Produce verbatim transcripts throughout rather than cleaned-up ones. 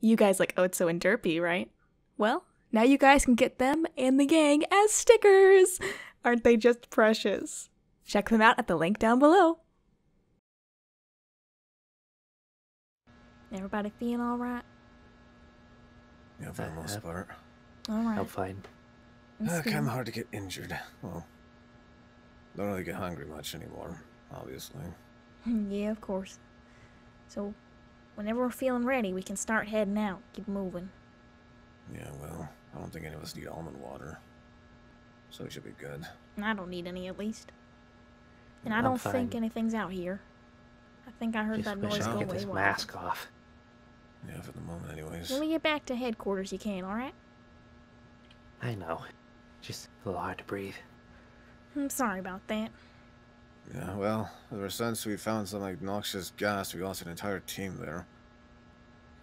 You guys like, oh, it's so and derpy, right? Well, now you guys can get them and the gang as stickers! Aren't they just precious? Check them out at the link down below! Everybody feeling alright? Yeah, for the most part. Alright. I'm fine. Uh, kinda hard to get injured. Well, don't really get hungry much anymore, obviously. Yeah, of course. So, whenever we're feeling ready, we can start heading out. Keep moving. Yeah, well, I don't think any of us need almond water. So we should be good. I don't need any, at least. And I don't think anything's out here. I think I heard that noise go away. Just get this mask off. Yeah, for the moment, anyways. When we get back to headquarters, you can, alright? I know. Just a little hard to breathe. I'm sorry about that. Yeah, well, ever since we found some obnoxious gas, we lost an entire team there.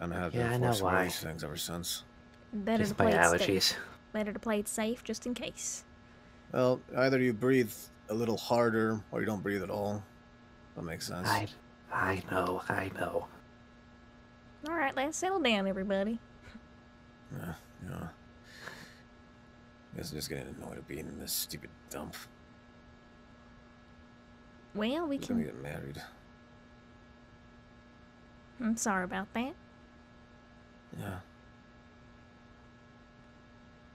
And I have been forced to do these things ever since. Better to play it safe. Better to play it safe, just in case. Well, either you breathe a little harder, or you don't breathe at all. That makes sense. I, I know, I know. All right, let's settle down, everybody. Yeah, yeah. I guess I'm just getting annoyed at being in this stupid dump. Well, we can get married. I'm sorry about that. Yeah.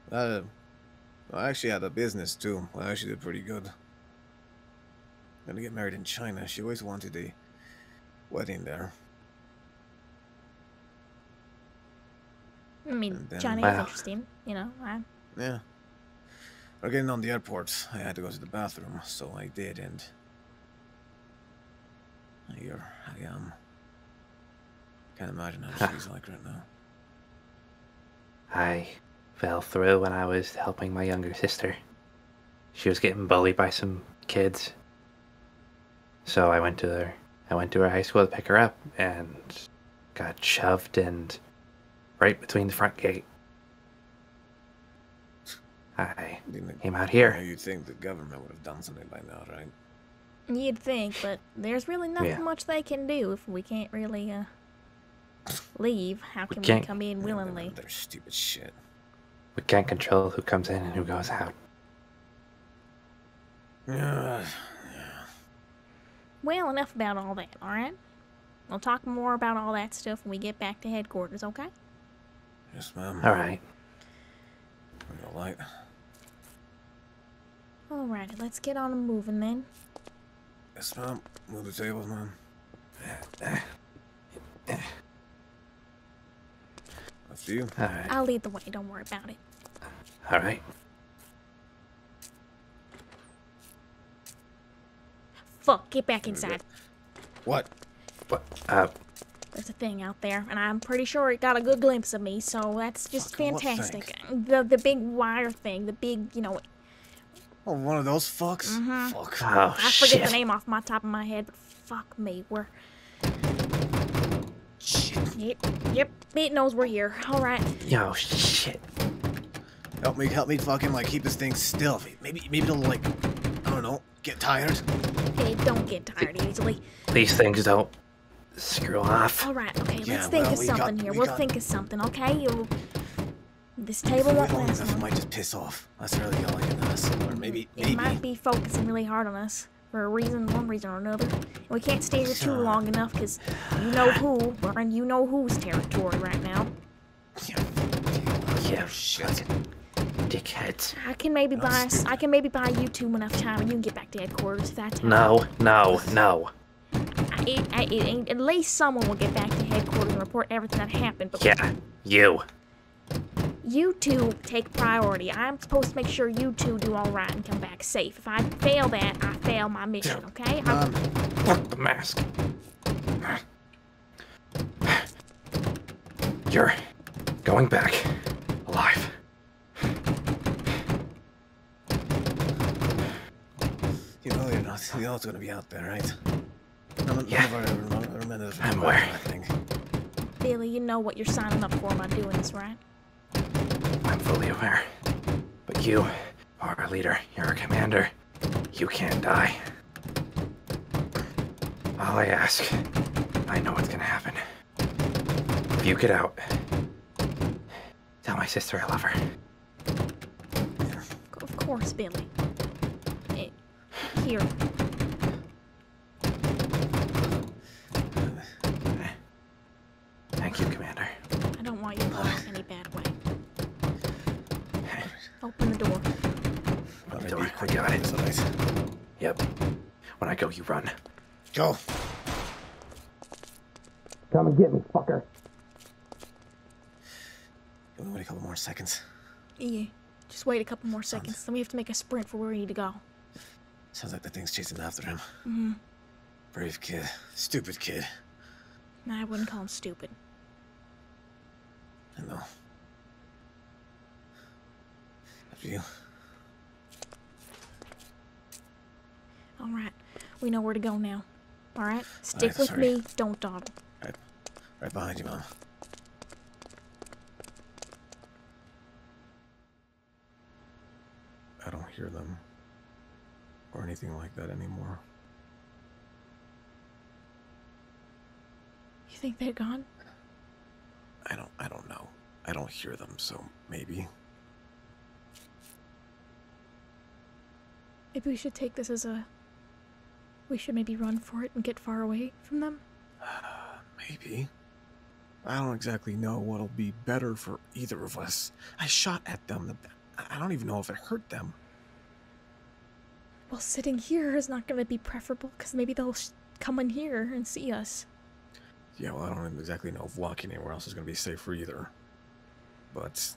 Uh, I actually had a business too. I actually did pretty good. Gonna get married in China. She always wanted a wedding there. I mean, then, China wow. is interesting, you know. I... Yeah. We're getting on the airport. I had to go to the bathroom, so I did, and here I am. Can't imagine how she's like right now. I fell through when I was helping my younger sister. She was getting bullied by some kids. So I went to her I went to her high school to pick her up and got shoved and right between the front gate. I came out here. You'd think the government would have done something by now, right? You'd think, but there's really nothing yeah. much they can do if we can't really uh, leave. How we can we come in willingly? Their stupid shit. We can't control who comes in and who goes out. Yeah. Well, enough about all that, alright? We'll talk more about all that stuff when we get back to headquarters, okay? Yes, ma'am. Alright. All right. Alright, let's get on and moving then. Yes, ma'am. Move the tables, ma'am. That's you. All right. I'll lead the way, don't worry about it. Alright. Fuck, get back inside. What? What? Uh, There's a thing out there, and I'm pretty sure it got a good glimpse of me, so that's just fantastic. The the big wire thing, the big, you know... Oh, one of those fucks? Mm-hmm. Fuck. Oh, I shit. forget the name off my top of my head, but fuck me, we're... Shit. Yep, yep, it knows we're here. Alright. Yo, shit. Help me, help me fucking, like, keep this thing still. Maybe, maybe it'll, like, I don't know, get tired. They don't get tired easily. These things don't screw off. Alright, okay, yeah, let's think well, of something got, here. We we'll got... think of something, okay? You'll... This table won't last long. It might just piss off. That's really all I can ask. Or maybe, maybe... It might be focusing really hard on us. For a reason, one reason or another. And we can't stay here too long enough, because you know who, we're in you know who's territory right now. Yeah, yeah shit. Dickheads. I can maybe no, buy I can maybe buy you two enough time, and you can get back to headquarters. If that's no, no, no. I, it, I, it, at least someone will get back to headquarters and report everything that happened. But yeah, you. You two take priority. I'm supposed to make sure you two do all right and come back safe. If I fail that, I fail my mission. Okay? Um, fuck the mask. You're going back alive. You know you're not. You're also gonna be out there, right? I'm, yeah. I'm aware. Billy, you know what you're signing up for by doing this, right? I'm fully aware. But you are our leader. You're our commander. You can't die. All I ask, I know what's gonna happen. If you get out, sister, I love her. Of course, Billy. It, here. Thank you, Commander. I don't want you to look in any bad way. Open the door. Open the door. I got it. Nice. Yep. When I go, you run. Go. Come and get me, fucker. Can we wait a couple more seconds? Yeah. Just wait a couple more seconds. Sounds... Then we have to make a sprint for where we need to go. Sounds like the thing's chasing after him. Mm-hmm. Brave kid. Stupid kid. Nah, I wouldn't call him stupid. I know. After you. Alright. We know where to go now. Alright? Stick All right, with sorry. me. Don't dawdle. Right. Right behind you, Mom. I don't hear them or anything like that anymore. You think they're gone? I don't I don't know. I don't hear them, so maybe. Maybe we should take this as a we should maybe run for it and get far away from them? Uh, maybe. I don't exactly know what'll be better for either of us. I shot at them. The, I don't even know if it hurt them. Well, sitting here is not going to be preferable, because maybe they'll sh come in here and see us. Yeah, well, I don't exactly know if walking anywhere else is going to be safer either. But...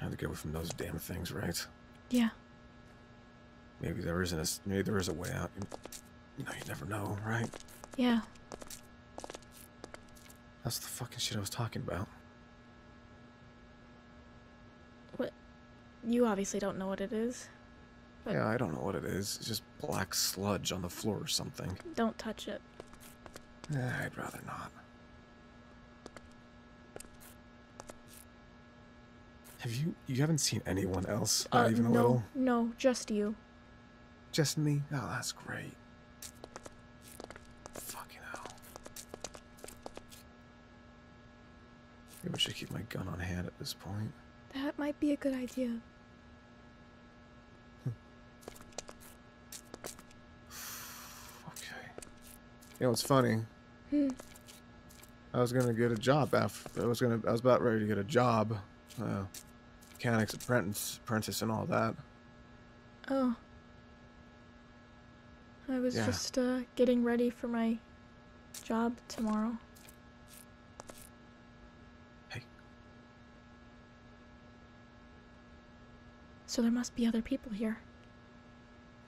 I have to get away from those damn things, right? Yeah. Maybe there isn't a, maybe there is a way out. You know, you never know, right? Yeah. That's the fucking shit I was talking about. You obviously don't know what it is. Yeah, I don't know what it is. It's just black sludge on the floor or something. Don't touch it. Eh, I'd rather not. Have you... You haven't seen anyone else? Uh, not even no, a little? No, just you. Just me? Oh, that's great. Fucking hell. Maybe I should keep my gun on hand at this point. That might be a good idea. You know, it's funny. Hmm. I was gonna get a job after I was gonna. I was about ready to get a job, uh, mechanics apprentice, apprentice, and all that. Oh. I was yeah. just uh, getting ready for my job tomorrow. Hey. So there must be other people here.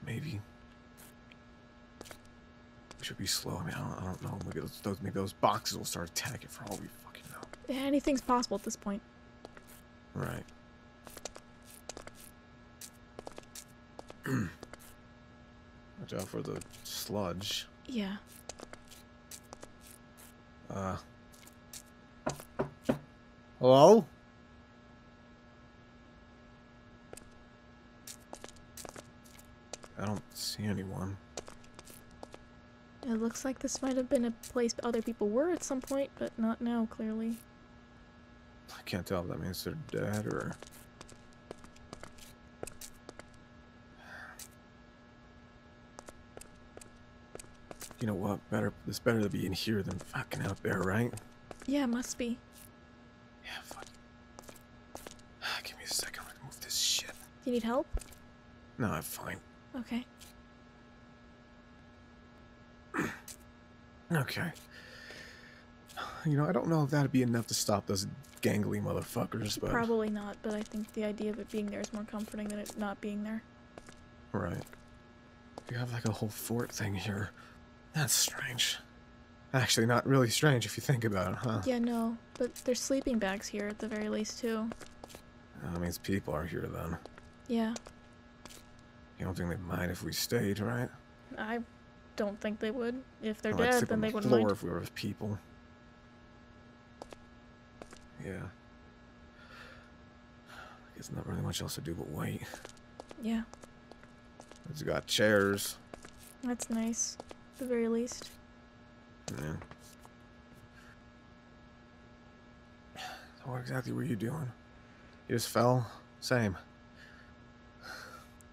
Maybe. Should be slow. I mean, I don't, I don't know. Maybe those, those, maybe those boxes will start attacking for all we fucking know. Anything's possible at this point. Right. Watch out for the sludge. Yeah. Uh. Hello? I don't see anyone. It looks like this might have been a place other people were at some point, but not now, clearly. I can't tell if that means they're dead or... You know what? Better, it's better to be in here than fucking out there, right? Yeah, it must be. Yeah, fuck. Give me a second, I'm gonna move this shit. You need help? No, I'm fine. Okay. Okay. You know, I don't know if that'd be enough to stop those gangly motherfuckers, but... Probably not, but I think the idea of it being there is more comforting than it not being there. Right. You have like a whole fort thing here. That's strange. Actually, not really strange if you think about it, huh? Yeah, no, but there's sleeping bags here at the very least, too. That means people are here, then. Yeah. You don't think they'd mind if we stayed, right? I... don't think they would. If they're dead, then they wouldn't mind. If we were with people. Yeah. There's not really much else to do but wait. Yeah. It's got chairs. That's nice, at the very least. Yeah. What exactly were you doing? You just fell? Same.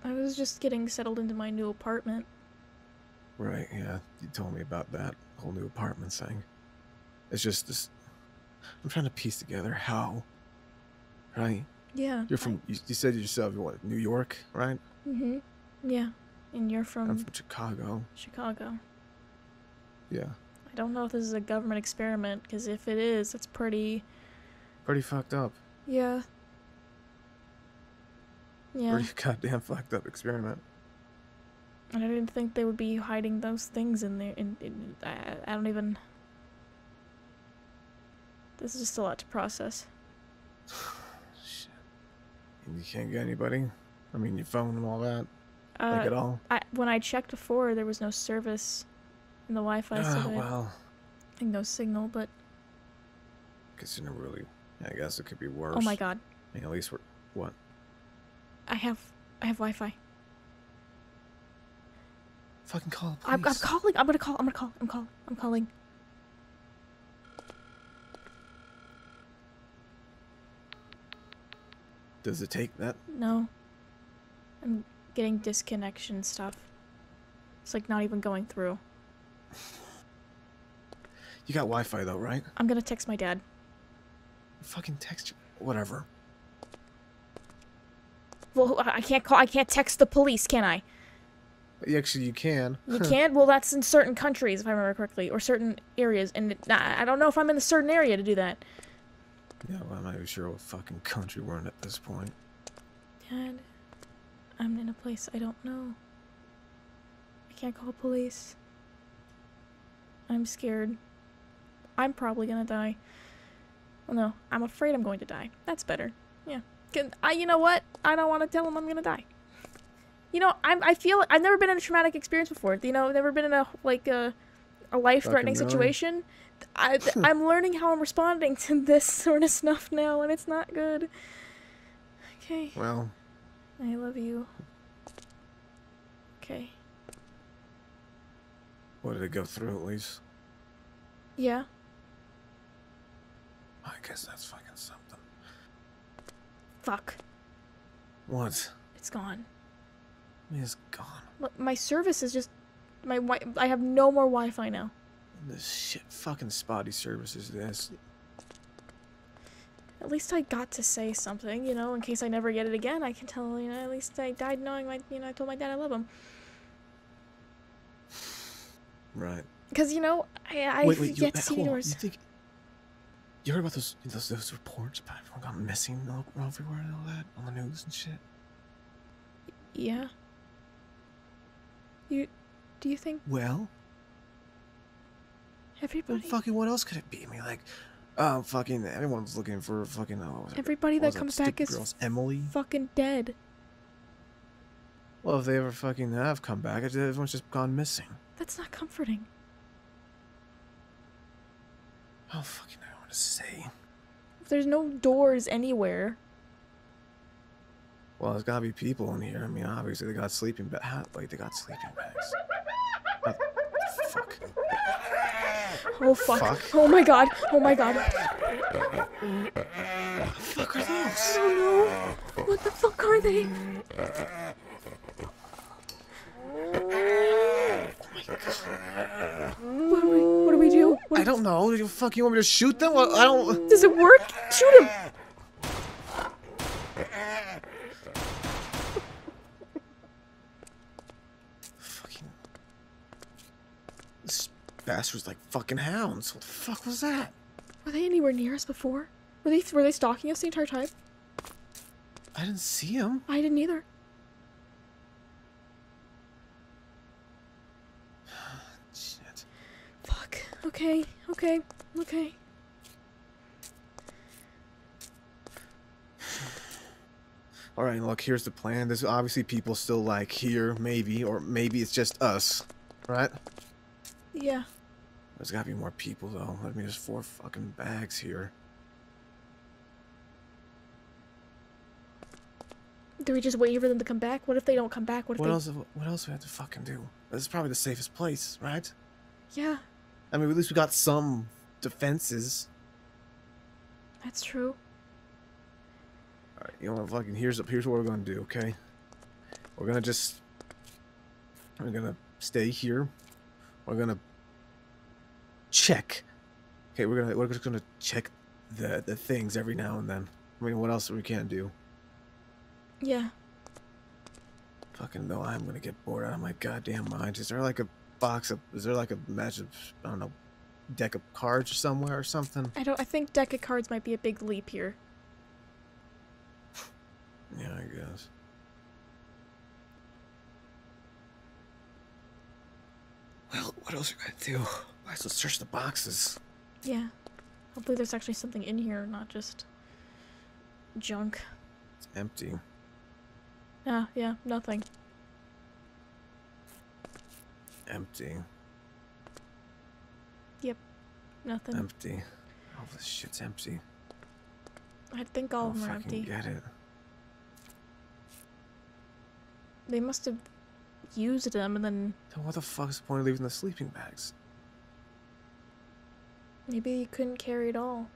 I was just getting settled into my new apartment. Right, yeah. You told me about that whole new apartment thing. It's just this... I'm trying to piece together how... Right? Yeah. You're from... I... You, you said yourself, what, New York, right? Mm-hmm. Yeah. And you're from... I'm from Chicago. Chicago. Yeah. I don't know if this is a government experiment, because if it is, it's pretty... Pretty fucked up. Yeah. Yeah. Pretty goddamn fucked up experiment. I didn't think they would be hiding those things in there. In, in, I, I don't even... This is just a lot to process. Shit. You can't get anybody? I mean, your phone and all that? Uh, like at all? I, when I checked before, there was no service in the Wi-Fi. Oh, so well. I think no signal, but... Because you know, really... I guess it could be worse. Oh my god. I mean, at least we're... What? I have... I have Wi-Fi. Fucking call, please. I'm, I'm calling. I'm gonna call. I'm gonna call. I'm calling. I'm calling. Does it take that? No. I'm getting disconnection stuff. It's like not even going through. You got Wi-Fi though, right? I'm gonna text my dad. Fucking text you. Whatever. Well, I can't call. I can't text the police, can I? Actually, you can. You can? Well, that's in certain countries, if I remember correctly, or certain areas, and it, I don't know if I'm in a certain area to do that. Yeah, well, I'm not even sure what fucking country we're in at this point. Dad, I'm in a place I don't know. I can't call police. I'm scared. I'm probably gonna die. Well, no, I'm afraid I'm going to die. That's better. Yeah. Can I, you know what? I don't want to tell them I'm gonna die. You know, I'm, I feel I've never been in a traumatic experience before. You know, I've never been in a like a, a life-threatening situation. I, I'm learning how I'm responding to this sort of stuff now, and it's not good. Okay. Well. I love you. Okay. What did it go through at least? Yeah. I guess that's fucking something. Fuck. What? It's gone. Is gone. Look, my service is just my wi I have no more Wi-Fi now. This shit fucking spotty service is this. At least I got to say something, you know, in case I never get it again. I can tell, you know, at least I died knowing my, you know, I told my dad I love him. Right. Because, you know, I, I wait, wait, forget to you, you think you heard about those those, those reports about everyone gone missing everywhere and all that on the news and shit? Yeah. You, do you think? Well, everybody. Well, fucking, what else could it be? I mean, like, um, uh, fucking, everyone was looking for fucking. Oh, everybody that comes back is girls, Emily. Fucking dead. Well, if they ever fucking have come back, everyone's just gone missing. That's not comforting. Oh fucking, I want to say. If there's no doors anywhere. Well, there's gotta be people in here. I mean, obviously they got sleeping bags. Like they got sleeping bags. What the fuck? Oh fuck. fuck! Oh my god! Oh my god! What the fuck are those? I don't know. What the fuck are they? What do we? What do we do? What I don't know. Do you fuck? You want me to shoot them? I don't. Does it work? Shoot him! Bastards like fucking hounds. What the fuck was that? Were they anywhere near us before? Were they were they stalking us the entire time? I didn't see them. I didn't either. Shit. Fuck. Okay. Okay. Okay. All right. Look, here's the plan. There's obviously people still like here, maybe, or maybe it's just us, right? Yeah. There's gotta be more people though. I mean, there's four fucking bags here. Do we just wait for them to come back? What if they don't come back? What if what they... else? What else do we have to fucking do? This is probably the safest place, right? Yeah. I mean, at least we got some defenses. That's true. Alright, you know what, fucking, here's, here's what we're gonna do, okay? We're gonna just... We're gonna stay here. We're gonna... Check. Okay, we're gonna, we're just gonna check the, the things every now and then. I mean, what else we can do? Yeah. Fucking though, I'm gonna get bored out of my goddamn mind. Is there like a box of... Is there like a magic... I don't know... Deck of cards somewhere or something? I don't... I think deck of cards might be a big leap here. Yeah, I guess. Well, what else are we gonna do? Might as well search the boxes. Yeah. Hopefully there's actually something in here, not just... junk. It's empty. Ah, yeah, nothing. Empty. Yep, nothing. Empty. All this shit's empty. I think all of them are empty. I don't fucking get it. They must have used them and then... Then what the fuck's the point of leaving the sleeping bags? Maybe you couldn't carry it all.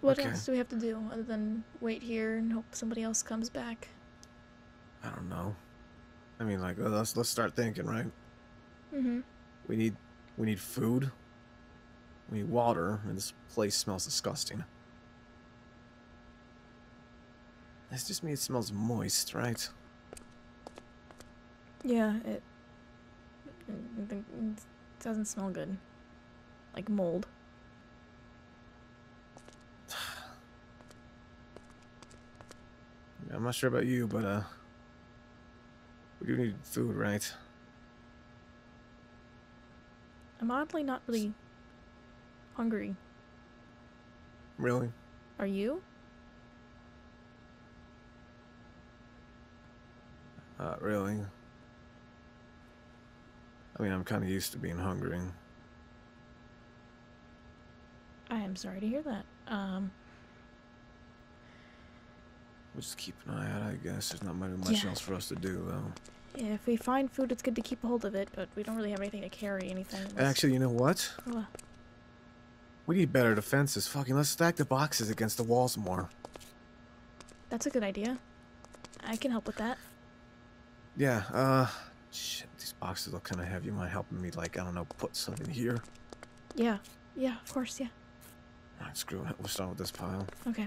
What okay. else do we have to do other than wait here and hope somebody else comes back? I don't know. I mean, like, let's let's start thinking, right? Mm-hmm. We need we need food. We need water, and this place smells disgusting. That's just me. It smells moist, right? Yeah, it, it doesn't smell good. Like mold. I'm not sure about you, but uh, we do need food, right? I'm oddly not really hungry. Really? Are you? Not really. I mean, I'm kind of used to being hungry. I am sorry to hear that. Um... We'll just keep an eye out, I guess. There's not much yeah. else for us to do, though. Yeah, if we find food, it's good to keep a hold of it, but we don't really have anything to carry, anything. Actually, you know what? What? We need better defenses. Fucking, let's stack the boxes against the walls more. That's a good idea. I can help with that. Yeah, uh... Shit, these boxes look kind of heavy. You mind helping me, like, I don't know, put something here? Yeah. Yeah, of course, yeah. Alright, screw it. We'll start with this pile. Okay.